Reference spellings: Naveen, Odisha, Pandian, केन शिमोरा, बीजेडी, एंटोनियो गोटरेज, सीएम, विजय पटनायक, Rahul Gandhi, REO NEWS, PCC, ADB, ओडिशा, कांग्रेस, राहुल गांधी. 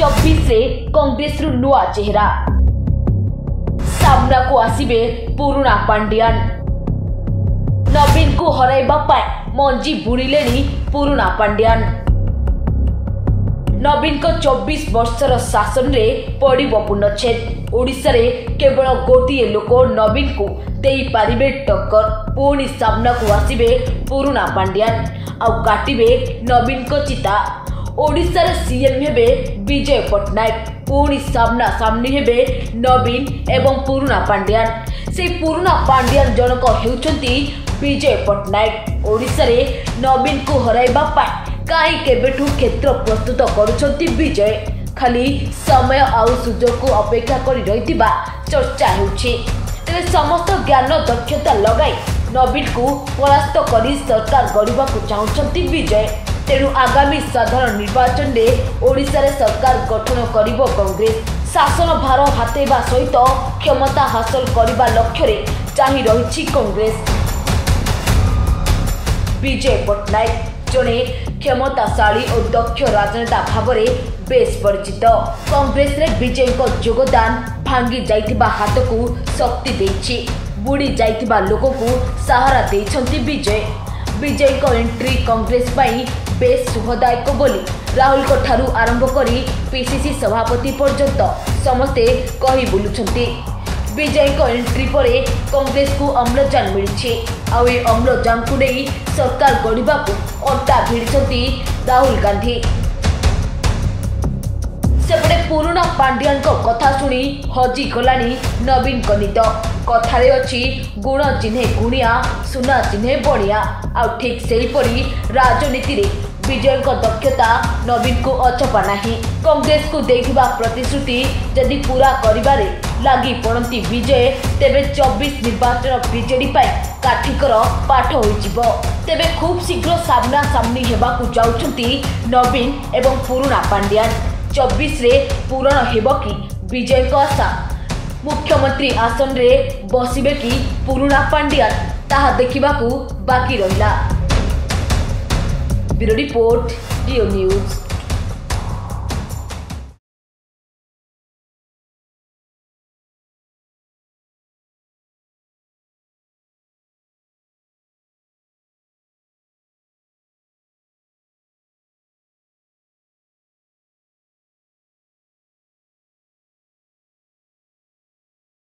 2024 कांग्रेस रु नुआ चेहरा सामना को आसिबे पुराना पांडियन। नवीन को हराइबा पाए मंजी बुणिलेनी पुराना पांडियन। नवीन को 24 वर्षर शासन रे पड़िब पूर्णछेद। ओडिशा रे केवल गोटे लोक नवीन को दे पारिबे टक्कर। पुणी सामना को आसिबे पुराना पांडियन आउ काटिबे नवीन को चिता। ओडिशा रे सीएम हेबे विजय पटनायक। पुणी सामना सामनी हेबे नवीन एवं पुराना पांडियन। से पुराना पांडियन जनक हेउचंती विजय पटनायक। ओडिशा रे नवीन को हराइबा पाए काई केबेठू क्षेत्र प्रस्तुत करुछंती विजय। खाली समय आउ सुजोग को अपेक्षा करी रहितिबा चर्चा हेउछि। तेरे समस्त ज्ञान दक्षता लगाई नवीन को परास्त करी सरकार गढ़वा को चाहछंती विजय। तेनु आगामी साधारण निर्वाचन रे ओडिसा रे सरकार गठन करिवो कांग्रेस। शासन भार हातेबा सहित क्षमता हासिल करिबा लक्ष्य रे चाहि रहिछि कांग्रेस। विजय पटनायक जड़े क्षमताशाली और दक्ष राजनेता भाव में बेस परिचित। कांग्रेस रे विजय को योगदान भांगी जाइथिबा हाथ को शक्ति देछि। बुड़ी जाइथिबा लोक को सहारा देछंती विजय। विजय को एंट्री कांग्रेस पाई बेस सुखदायक बोली राहुल को ठारू आरंभ करी पीसीसी सभापति पर्यंत समस्ते कहि बुलुछंती। विजय को एंट्री पर कांग्रेस को अम्लजान मिली आउ ये अम्लजान को नहीं सरकार गढ़वा को अट्टा भिड़ी राहुल गांधी। सेपटे पुराना पांडियन को कथा शुणी हजि गलानी नवीन गणित। कथार अच्छी गुण चिन्हे गुणिया सुना चिन्हे बणिया। आउ ठीक से राजनीति विजय को दक्षता नवीन को अछपा नहीं। कांग्रेस को देखा प्रतिश्रुति जदि पूरा करिबारे लागी पड़ती विजय तेबे 24 निर्वाचन बीजेडी पाई काठिकर पाठ हो। तेबे खूब शीघ्र सामना सामनी हेबाकू जाउछंती नवीन एवं पुराना पांडियन। 24 रे पूर्ण हेबो कि विजय को आशा। मुख्यमंत्री आसन रे बसिबे कि पुराना पांडियन ताहा देखिबाकू बाकी रहिला। Bureau report, Rio news.